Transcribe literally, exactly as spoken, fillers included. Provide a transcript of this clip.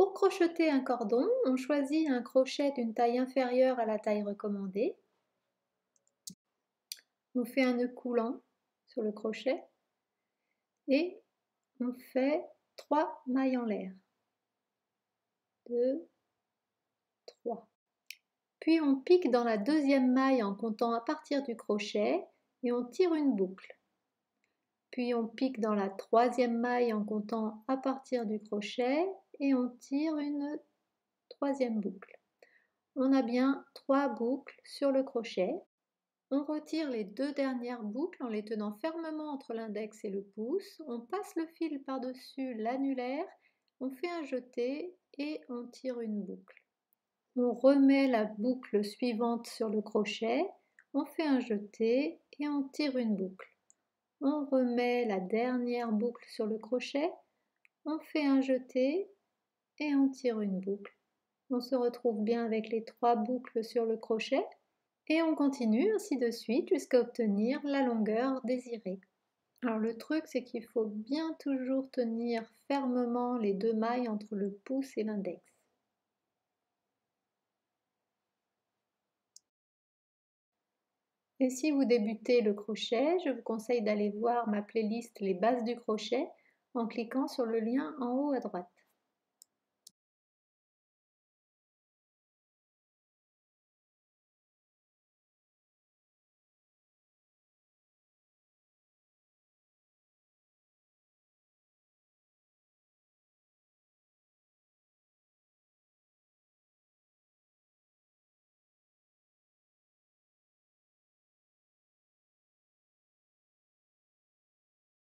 Pour crocheter un cordon, on choisit un crochet d'une taille inférieure à la taille recommandée. On fait un nœud coulant sur le crochet et on fait trois mailles en l'air. deux, trois. Puis on pique dans la deuxième maille en comptant à partir du crochet et on tire une boucle. Puis on pique dans la troisième maille en comptant à partir du crochet et on tire une troisième boucle. On a bien trois boucles sur le crochet. On retire les deux dernières boucles en les tenant fermement entre l'index et le pouce. On passe le fil par-dessus l'annulaire, on fait un jeté et on tire une boucle. On remet la boucle suivante sur le crochet, on fait un jeté et on tire une boucle. On remet la dernière boucle sur le crochet, on fait un jeté et on tire une boucle. On se retrouve bien avec les trois boucles sur le crochet. Et on continue ainsi de suite jusqu'à obtenir la longueur désirée. Alors le truc, c'est qu'il faut bien toujours tenir fermement les deux mailles entre le pouce et l'index. Et si vous débutez le crochet, je vous conseille d'aller voir ma playlist Les bases du crochet en cliquant sur le lien en haut à droite.